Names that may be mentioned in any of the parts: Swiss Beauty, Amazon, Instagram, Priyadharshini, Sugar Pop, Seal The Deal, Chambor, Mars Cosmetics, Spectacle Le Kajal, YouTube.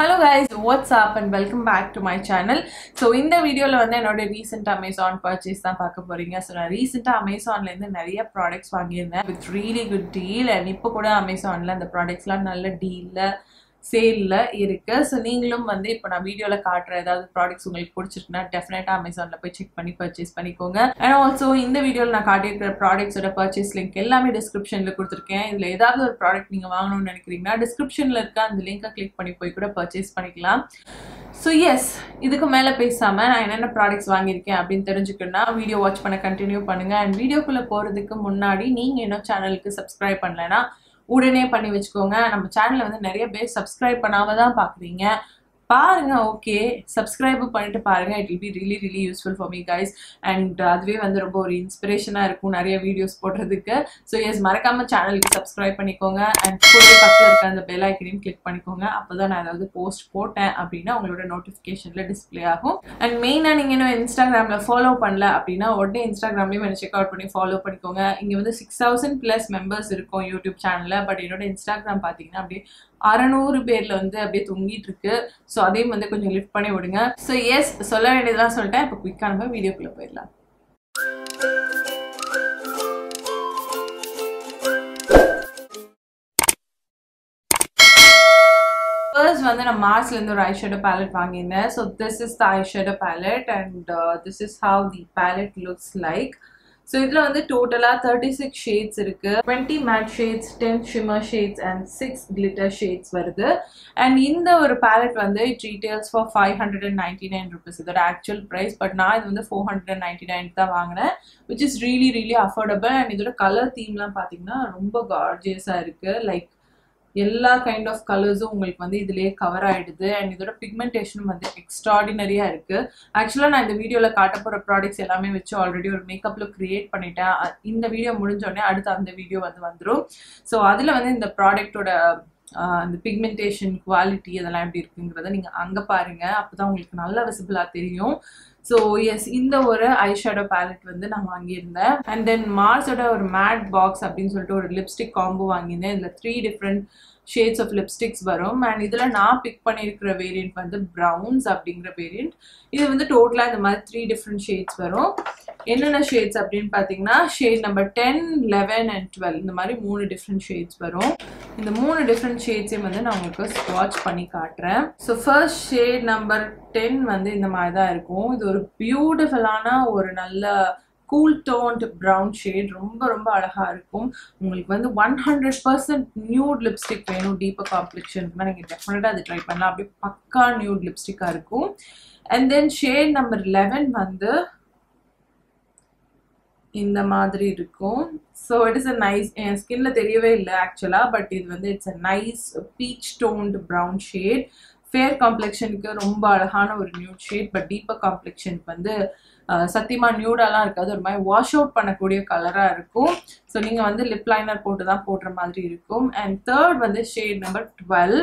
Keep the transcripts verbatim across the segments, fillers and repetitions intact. Hello guys, what's up and welcome back to my channel. So in the video la vandu recent Amazon purchase dhaan paakaporeenga. So na recent Amazon la irundhu nariya products vaangirren with really good deal and ippo kuda Amazon la and products la nalla deal la sale la irukku. So neengalum vandu ipo na video la kaatra edavadhu products ungalku pidichirukna definitely Amazon la poi check panni purchase panikonga. And also in the video la na kaatiyirukra products oda purchase link ellame description la kuduthirken. Idhula edavadhu or product neenga vaanganum nenikringa description la irukka and link ah click panni poi kuda purchase panikalam. So yes, idhukku mela pesama na enna products vaangirken appdin therinjukona video watch panna continue panunga. And video kulla poradhukku munnadi neenga enna channel ku subscribe pannalana உடனே பண்ணி வெச்சுக்கோங்க. நம்ம சேனல்ல வந்து நிறைய பேர் subscribe பண்ணாம தான் பாக்குறீங்க. பாருங்க, ஓகே சப்ஸ்கிரைப் பண்ணிட்டு பாருங்க. It will be really really useful for me guys and அதுவே வந்து ரொம்ப ஒரு இன்ஸ்பிரேஷனா இருக்கும் நிறைய வீடியோஸ் போடுறதுக்கு. So yes, மறக்காம சேனலுக்கு சப்ஸ்கிரைப் பண்ணிக்கோங்க and கூடவே பக்கத்துல இருக்க அந்த பெல் ஐகானையும் கிளிக் பண்ணிக்கோங்க. அப்பதான் நான் ஏதாவது போஸ்ட் போட்டேன் அப்படினா உங்களோட நோட்டிஃபிகேஷன்ல டிஸ்ப்ளே ஆகும். And மெயினா நீங்க என்ன இன்ஸ்டாகிராம்ல ஃபாலோ பண்ணல அப்படினா உடனே இன்ஸ்டாகிராம்லயே வந்து செக் அவுட் பண்ணி ஃபாலோ பண்ணிக்கோங்க. இங்க வந்து six thousand plus மெம்பர்ஸ் இருக்கும் YouTube சேனல்ல. பட் என்னோட இன்ஸ்டாகிராம் பாத்தீங்கன்னா அப்படியே six hundred பேர்ல வந்து அப்படியே தொங்கிட்டு இருக்கு. So அதையும் வந்து கொஞ்சம் லிஃப்ட் பண்ணி விடுங்க. So yes, சொல்ல வேண்டியதெல்லாம் சொல்லிட்டேன். இப்போ குயிக்கா நம்ம வீடியோக்குள்ள போயிடலாம். First வந்து நான் Mars ல இருந்து ஒரு ஐ ஷேடோ palette வாங்கினேன். So this is the eye shadow palette and uh, this is how the palette looks like. So இதுல வந்து டோட்டலா thirty-six shades இருக்கு. twenty matte shades, ten shimmer shades and six glitter shades வருது. And இந்த ஒரு palette வந்து it retails for five hundred ninety-nine rupees. இதோட actual price, but நான் இது வந்து four hundred ninety-nine தான் வாங்குனேன், which is really really affordable. And இதோட color theme எல்லாம் பாத்தீங்கன்னா ரொம்ப gorgeous-ஆ இருக்கு. Like எல்லா கைண்ட் ஆஃப் கலர்ஸும் உங்களுக்கு வந்து இதுலயே கவர் ஆயிடுது. அண்ட் இதோட பிக்மெண்டேஷனும் வந்து எக்ஸ்ட்ராடினரியா இருக்கு. ஆக்சுவலா நான் இந்த வீடியோல காட்ட போற ப்ராடக்ட்ஸ் எல்லாமே வச்சு ஆல்ரெடி ஒரு மேக்கப் லுக் கிரியேட் பண்ணிட்டேன். இந்த வீடியோ முடிஞ்சோடனே அடுத்து அந்த வீடியோ வந்து வந்துடும். ஸோ அதுல வந்து இந்த ப்ராடக்டோட அந்த பிக்மெண்டேஷன் குவாலிட்டி அதெல்லாம் எப்படி இருக்குங்கிறத நீங்க அங்க பாருங்க. அப்பதான் உங்களுக்கு நல்லா விசிபிளா தெரியும். So yes, இந்த ஒரு ஐ ஷேடோ பேலட் வந்து நான் வாங்கியிருந்தேன். அண்ட் தென் மார்ஸோட ஒரு மேட் பாக்ஸ் அப்படின்னு சொல்லிட்டு ஒரு லிப்ஸ்டிக் காம்போ வாங்கியிருந்தேன். இதில் three different shades of lipsticks வரும். அண்ட் இதில் நான் பிக் பண்ணியிருக்கிற வேரியண்ட் வந்து ப்ரௌன்ஸ் அப்படிங்கிற வேரியண்ட். இது வந்து டோட்டலாக இந்த மாதிரி த்ரீ டிஃப்ரெண்ட் ஷேட்ஸ் வரும். என்னென்ன ஷேட்ஸ் அப்படின்னு பார்த்தீங்கன்னா shade number ten eleven and twelve இந்த மாதிரி மூணு டிஃப்ரெண்ட் ஷேட்ஸ் வரும். இந்த மூணு டிஃப்ரெண்ட் ஷேட்ஸையும் வந்து நான் உங்களுக்கு ஸ்வாட்ச் பண்ணி காட்டுறேன். So first shade number ten வந்து இந்த மாதிரி தான் இருக்கும். இது ஒரு பியூட்டிஃபுல்லான ஒரு நல்ல கூல் டோன்ட் ப்ரௌன் ஷேட். ரொம்ப ரொம்ப அழகா இருக்கும். உங்களுக்கு வந்து one hundred percent nude lipstick வேணும் டீப்பர் காம்ப்ளெக்ஷனுக்குன்னா நீங்கள் டெஃபினட்டாக அது ட்ரை பண்ணலாம். அப்படியே பக்கா நியூட் லிப்ஸ்டிக்காக இருக்கும். And then shade number eleven வந்து இந்த மாதிரி இருக்கும். So it is a nice, என் ஸ்கின்ல தெரியவே இல்லை ஆக்சுவலாக, பட் இது வந்து it's a nice peach toned brown shade. Fair காம்ப்ளெக்ஷனுக்கு ரொம்ப அழகான ஒரு நியூட் ஷேட். பட் டீப்பர் காம்ப்ளெக்ஷனுக்கு வந்து சத்தியமா நியூடாலாம் இருக்காது, ஒரு மாதிரி வாஷ் அவுட் பண்ணக்கூடிய கலராக இருக்கும். ஸோ நீங்கள் வந்து லிப் லைனர் போட்டு தான் போடுற மாதிரி இருக்கும். அண்ட் தேர்ட் வந்து ஷேட் நம்பர் டுவெல்.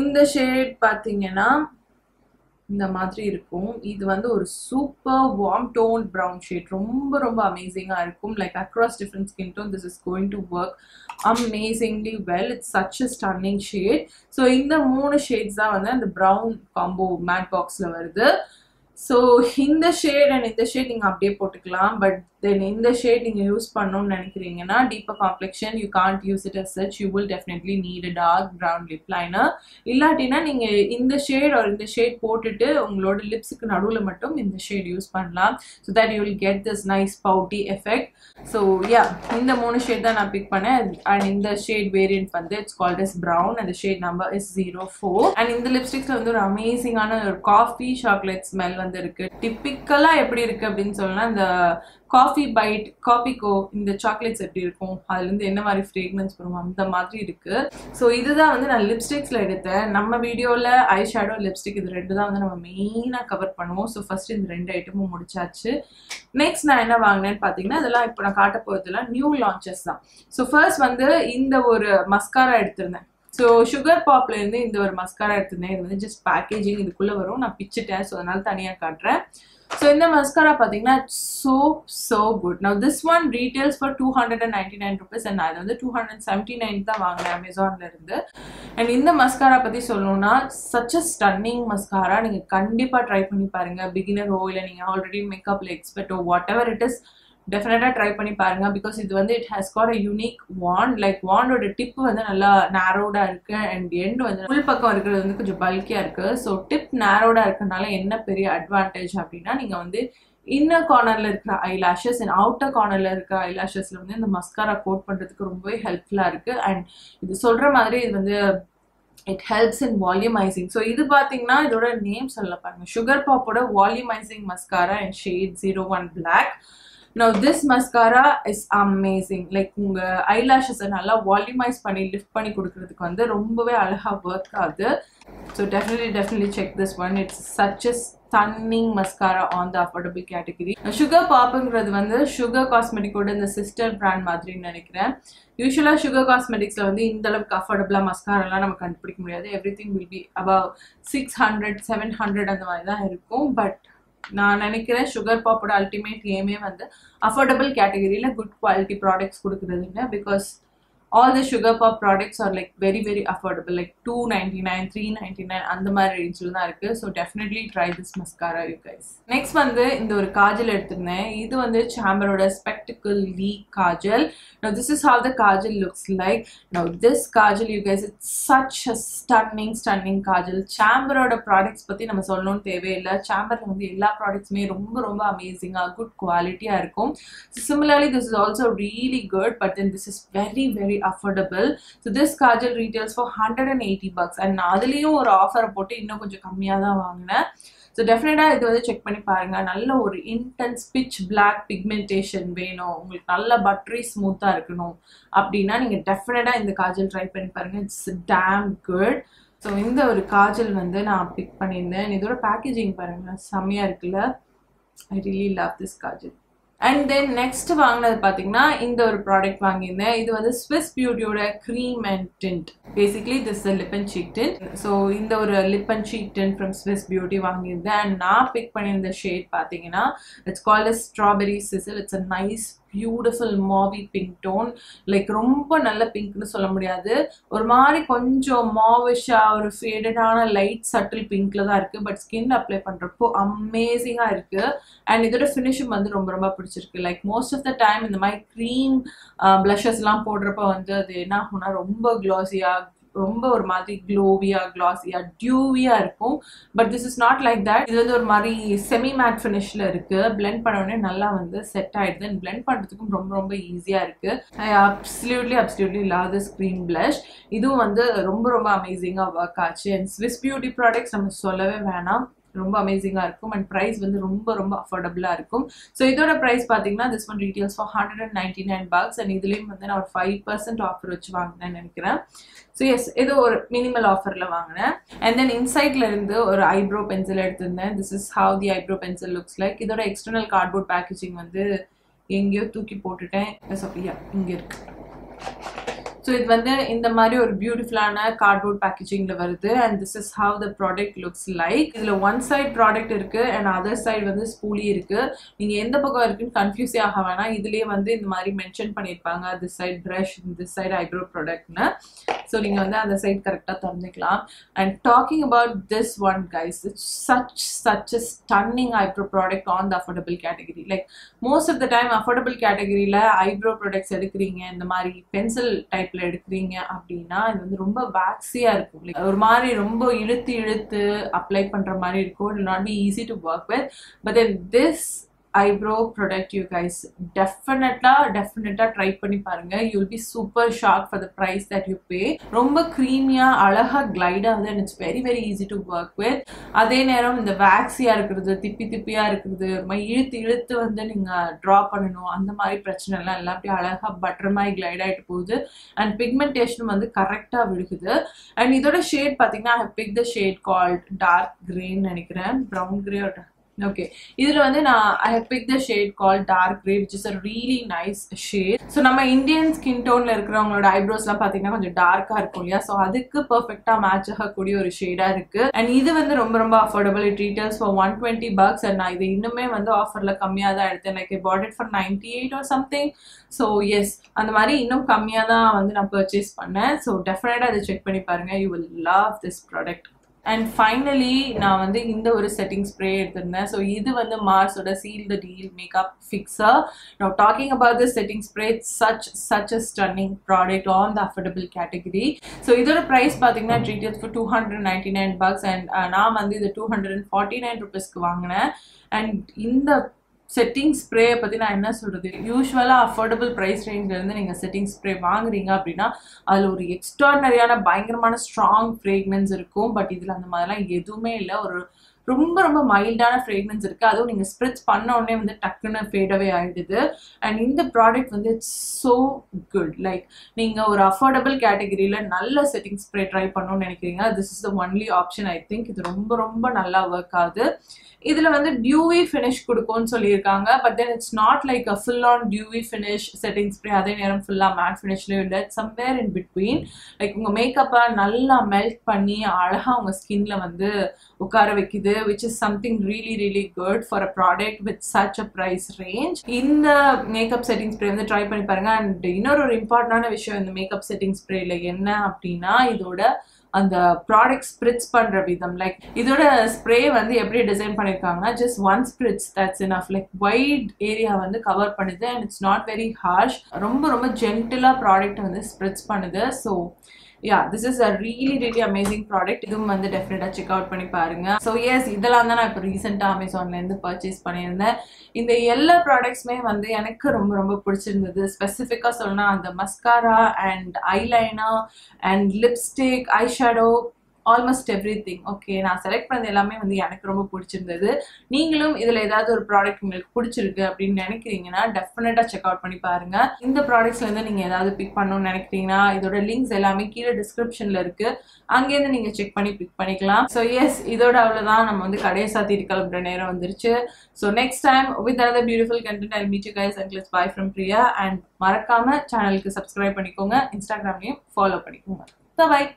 இந்த ஷேட் பார்த்தீங்கன்னா இந்த மாதிரி இருக்கும். இது வந்து ஒரு super warm tone brown shade. ரொம்ப ரொம்ப அமேசிங்காக இருக்கும். Like across different skin tone this is going to work amazingly well. It's such a stunning shade. So இந்த மூணு ஷேட்ஸ் தான் வந்து அந்த ப்ரௌன் காம்போ மேட் பாக்ஸில் வருது. ஸோ இந்த ஷேட் அண்ட் இந்த ஷேட் நீங்கள் அப்படியே போட்டுக்கலாம். பட் தென் இந்த ஷேட் நீங்கள் யூஸ் பண்ணணும்னு நினைக்கிறீங்கன்னா deeper complexion you can't use it as such. You will definitely need a dark brown lip liner. இல்லாட்டினா நீங்கள் இந்த ஷேட் ஒரு இந்த ஷேட் போட்டுட்டு உங்களோட லிப்ஸுக்கு நடுவில் மட்டும் இந்த ஷேட் யூஸ் பண்ணலாம். So that you will get this nice pouty effect. So yeah, இந்த மூணு ஷேட் தான் நான் பிக் பண்ணேன். அண்ட் இந்த ஷேட் வேரியன்ட் வந்து இட்ஸ் கால்ட் இஸ் ப்ரௌன். அந்த shade number is zero four. And இந்த லிப்ஸ்டிக்ஸில் வந்து ஒரு அமேசிங்கான ஒரு காஃபி சாக்லேட் ஸ்மெல் வந்து இருக்கு. டிப்பிக்கலா எப்படி இருக்கு அப்படின்னு சொன்னா இந்த காஃபி பைட் காஃபிக்கோ இந்த சாக்லேட்ஸ் எப்படி இருக்கும் அதுல இருந்து என்ன மாதிரி ஃப்ரேக்ரன்ஸ் வரும் அந்த மாதிரி இருக்கு. ஸோ இதுதான் வந்து நான் லிப்ஸ்டிக்ஸ்ல எடுத்தேன். நம்ம வீடியோல ஐ ஷேடோ லிப்ஸ்டிக் இது ரெண்டு தான் வந்து நம்ம மெயினா கவர் பண்ணுவோம். ஸோ ஃபர்ஸ்ட் இந்த ரெண்டு ஐட்டமும் முடிச்சாச்சு. நெக்ஸ்ட் நான் என்ன வாங்கினேன்னு பாத்தீங்கன்னா இதெல்லாம் இப்போ நான் காட்ட போறதுலாம் நியூ லான்ச்சஸ் தான். ஸோ ஃபர்ஸ்ட் வந்து இந்த ஒரு மஸ்காரா எடுத்திருந்தேன். ஸோ சுகர் பாப்ல இருந்து இந்த ஒரு மஸ்காரா எடுத்திருந்தேன். இது வந்து ஜஸ்ட் பேக்கேஜிங் இதுக்குள்ளே வரும். நான் பிச்சுட்டேன், ஸோ அதனால தனியாக காட்டுறேன். So in the mascara pathina, it's so so good. Now this one retails for two hundred ninety-nine rupees and I have two hundred seventy-nine tha vaangna Amazon la irundhu. And in the mascara pathi solona, such a stunning mascara. Neenga kandipa try panni paarenga. Beginner ho illa neenga already makeup la expert or whatever it is, definitely try panni paarenga because it vande it has got a unique wand, like wand oda tip vande nalla narrowed a irukku and end vande full pakkam irukkuradhu vande konjam bulky a irukku. So tip narrowed a irukanaala enna periya advantage appadina neenga vande inner corner la irukra eyelashes and outer corner la irukra eyelashes la vande indha mascara coat pandradhukku romba helpful a irukku. And idu solra maari idu vande it helps in volumizing. So idu pathina idoda name solla parunga, Sugar Pop oda volumizing mascara in shade zero one black. Now this mascara is amazing. Like unga eyelashes nalla volumize panni lift panni kudukiradhukku vande rombave alaga work aagudhu. So definitely definitely check this one. It's such a stunning mascara on the affordable category. Now, Sugar Pop ingradhu vande Sugar Cosmetics oda the sister brand madri nenikiren. Usually Sugar Cosmetics la vande indalavu affordable mascara la namak kandupidikka mudiyadhu. Everything will be about six hundred seven hundred and mari da irukum, but நான் நினைக்கிறேன் sugar பாப்போட ultimate ஏமே வந்து affordable கேட்டகரியில good quality products கொடுக்குறதுங்க. Because all the sugar pop products are like very very affordable, like two ninety nine three ninety nine அந்த மாதிரி ரேஞ்சில் தான் இருக்கு. So definitely try this mascara you guys. Next வந்து இந்த ஒரு காஜல் எடுத்திருந்தேன். இது வந்து சாம்பரோட spectacularly kajal. Now this is how the kajal looks like. Now this kajal, you guys, it's such a stunning, stunning kajal. Chambor oda products patti nama sollonu theve illa. Chambor la vande ella products me romba romba amazing, good quality ah irukum. So similarly this is also really good, but then this is very very affordable. So this kajal retails for one hundred eighty bucks and adiliyum or offer potu inna konjam kammiya da vaangna. So definitely idu vande check panni paarenga. Nalla or intense pitch black pigmentation venum ungalku, nalla buttery smooth ah இருக்கணும் அப்படினா நீங்க டெஃபினட்டா இந்த Kajal try பண்ணி பாருங்க. It's Tom good. So இந்த ஒரு காஜல் வந்து நான் பிக் பண்ணியிருந்தேன். இதோட பேக்கேஜிங் பாருங்க, செமையா இருக்குல்ல. I really love this kajal. And then next வாங்கினது பார்த்தீங்கன்னா இந்த ஒரு ப்ராடக்ட் வாங்கியிருந்தேன். இது வந்து ஸ்விஸ் பியூட்டியோட cream and tint. Basically this lip and cheek tint. So இந்த ஒரு lip and cheek tint from Swiss Beauty வாங்கியிருந்தேன். அண்ட் நான் பிக் பண்ணியிருந்த ஷேட் பார்த்தீங்கன்னா it's called as strawberry sizzle. It's a nice beautiful mauve pink tone. Like romba nalla pink nu solla mudiyadhu, or mari konjam mauvish ah or faded ana light subtle pink la da irukku, but skin apply pandruppo amazing ah irukku. And idoda finish vandu romba romba pidichirukku. Like most of the time indha my cream uh, blushes la podruppa vandu adu enna hona romba glossy ah ரொம்ப ஒரு மாதிரி க்ளோவியா க்ளாஸியா டியூவியா இருக்கும். But this is not like that. இது வந்து ஒரு மாதிரி செமி மேட் ஃபினிஷ்ல இருக்கு. பிளெண்ட் பண்ணோடனே நல்லா வந்து செட் ஆயிடுது. பிளெண்ட் பண்றதுக்கும் ரொம்ப ரொம்ப ஈஸியா இருக்கு. I absolutely absolutely love this cream blush. இதுவும் வந்து ரொம்ப ரொம்ப அமேசிங்கா ஒர்க் ஆச்சு. அண்ட் ஸ்விஸ் பியூட்டி ப்ராடக்ட்ஸ் நம்ம சொல்லவே வேணாம், ரொம்ப அமேசிங்கா இருக்கும். அண்ட் பிரைஸ் வந்து ரொம்ப ரொம்ப அஃபோர்டபுளா இருக்கும். ஸோ இதோட பிரைஸ் பாத்தீங்கன்னா this one retails for hundred and ninety nine bucks. And இதுலயும் வந்து நான் ஒரு ஃபைவ் பர்சன்ட் ஆஃபர் வச்சு வாங்கினேன்னு நினைக்கிறேன். ஸோ எஸ், ஏதோ ஒரு மினிமல் ஆஃபர்ல வாங்கினேன். அண்ட் தென் இன்சைட்ல இருந்து ஒரு ஐப்ரோ பென்சில் எடுத்திருந்தேன். This is how the eyebrow pencil looks like. இதோட எக்ஸ்டர்னல் கார்ட்போர்ட் பேக்கேஜிங் வந்து எங்கேயோ தூக்கி போட்டுட்டேன். இங்க இருக்கு. ஸோ இது வந்து இந்த மாதிரி ஒரு பியூட்டிஃபுல்லான கார்ட்போர்ட் பேக்கேஜிங்ல வருது. And this is how the product looks like. இதுல ஒன் சைட் ப்ராடக்ட் இருக்கு அண்ட் அதர் சைடு வந்து ஸ்பூலி இருக்கு. நீங்க எந்த பக்கம் இருக்குன்னு கன்ஃபியூஸே ஆக வேணாம். இதுலயே வந்து இந்த மாதிரி மென்ஷன் பண்ணியிருப்பாங்க, this side brush, this side eyebrow ப்ராடக்ட்னு. ஸோ நீங்க வந்து அந்த சைட் கரெக்டாக திறந்துக்கலாம். And talking about this one guys, it's such such a stunning eyebrow product on the affordable category. Like most of the time affordable கேட்டகரியில eyebrow products எடுக்கிறீங்க, இந்த மாதிரி பென்சில் டைப் எடுக்கிறீங்க அப்படின்னா இது வந்து ரொம்ப வேக்ஸியா இருக்கும். ஒரு மாதிரி ரொம்ப இழுத்து இழுத்து அப்ளை பண்ற மாதிரி இருக்கும். It will not be easy to work with. But then this eyebrow product you guys டெஃபினட்டா டெஃபினட்டா ட்ரை பண்ணி பாருங்க. You will be super shock for the price that you pay. ரொம்ப க்ரீமியா அழகா கிளைடா வந்து and it's very very easy to work with. அதே நேரம் இந்த வேக்ஸியா இருக்கிறது, திப்பி திப்பியா இருக்கிறது, இழுத்து இழுத்து வந்து நீங்க ட்ரா பண்ணணும் அந்த மாதிரி பிரச்சனை எல்லாம் எல்லாம் அப்படியே அழகா பட்டர் மாதிரி கிளைட் ஆயிட்டு போகுது. அண்ட் பிக்மெண்டேஷன் வந்து கரெக்டா விழுகுது. அண்ட் இதோட ஷேட் பாத்தீங்கன்னா I have pick the shade called dark கிரேன்னு நினைக்கிறேன், brown grey. Okay, here I have picked the shade called Dark Grey, which is a really nice shade. So, we Indian skin tone, eyebrows are dark, so that's a perfect match shade. And this is affordable, it retails for one hundred twenty bucks, and I bought it for ninety-eight or something. So yes, and I purchased it, so definitely check it, you will love this product. And finally, I have a setting spray. So, this is Mars Seal The Deal Makeup Fixer. Now, talking about this setting spray, it's such such a stunning product on the affordable category. So, this price is retailed for two hundred ninety-nine bucks, and I have two hundred forty-nine rupees. And in the setting spray, usually affordable price range you setting spray vaanguringa extraordinary strong fragrance, but this is ரொம்ப ரொம்ப மைல்டான fragrance இருக்கு. அதுவும் நீங்க ஸ்ப்ரெட்ச் பண்ண உடனே வந்து டக்குன்னு ஃபேட் அவே ஆயிடுது. அண்ட் இந்த ப்ராடக்ட் வந்து இட்ஸ் சோ குட். லைக் நீங்க ஒரு அஃபோர்டபிள் கேட்டகரியில நல்ல செட்டிங் ஸ்ப்ரே ட்ரை பண்ணணும்னு நினைக்கிறீங்க, this is the only option. I think இது ரொம்ப ரொம்ப நல்லா ஒர்க் ஆகுது. இதுல வந்து டியூவி ஃபினிஷ் கொடுக்கும்னு சொல்லியிருக்காங்க, but then it's not like a full on dewy finish setting spray. அதே நேரம் ஃபுல்லா மேட் ஃபினிஷ்லயும் இல்லை, சம்வேர் இன் பிட்வீன். லைக் உங்க மேக்கப்பை நல்லா மெல்ட் பண்ணி அழகா உங்க ஸ்கின்ல வந்து உட்கார வைக்குது, which is something really really good for a product with such a price range. In the makeup setting spray வந்து try பண்ணி பாருங்க. And இன்னொரு இம்பார்ட்டன்டான விஷயம் இந்த மேக்கப் செட்டிங் ஸ்ப்ரேல என்ன அப்படின்னா, இதோட அந்த ப்ராடக்ட் ஸ்ப்ரிட்ஸ் பண்ற விதம், லைக் இதோட ஸ்ப்ரே வந்து எப்படி டிசைன் பண்ணிருக்காங்கன்னா, just one spritz that's enough. Like wide area வந்து கவர் பண்ணுது, and it's not very harsh, ரொம்ப ரொம்ப ஜென்டிலா ப்ராடக்ட் வந்து ஸ்ப்ரிட்ஸ் பண்ணுது. So yeah, this is a really really amazing product. Idum vandu definitely check out panni paarenga. So yes, idellana na ipo recent Amazon la irundhu purchase pannirundhen. Indha ella products me vandu enakku romba romba pidichirundhathu. Specifically solna and mascara and eyeliner and lipstick, eyeshadow, almost everything. Okay, நான் select பண்ணது எல்லாமே வந்து எனக்கு ரொம்ப பிடிச்சிருந்தது. நீங்களும் இதில் ஏதாவது ஒரு ப்ராடக்ட் உங்களுக்கு பிடிச்சிருக்கு அப்படின்னு நினைக்கிறீங்கன்னா டெஃபினட்டாக செக் அவுட் பண்ணி பாருங்க. இந்த ப்ராடக்ட்ஸ்லேருந்து நீங்கள் ஏதாவது பிக் பண்ணணும்னு நினைக்கிறீங்கன்னா இதோட லிங்க்ஸ் எல்லாமே கீழே டிஸ்கிரிப்ஷனில் இருக்கு, அங்கேருந்து நீங்கள் செக் பண்ணி பிக் பண்ணிக்கலாம். ஸோ எஸ், இதோட அவ்வளோதான். நம்ம வந்து கடையை சாத்திட்டு கிளம்புற நேரம் வந்துருச்சு. So next time with other beautiful content I meet you guys. Uncles bye from Priya. அண்ட் மறக்காம சேனலுக்கு சப்ஸ்கிரைப் பண்ணிக்கோங்க, இன்ஸ்டாகிராம்லையும் ஃபாலோ பண்ணிக்கோங்க. பாய்.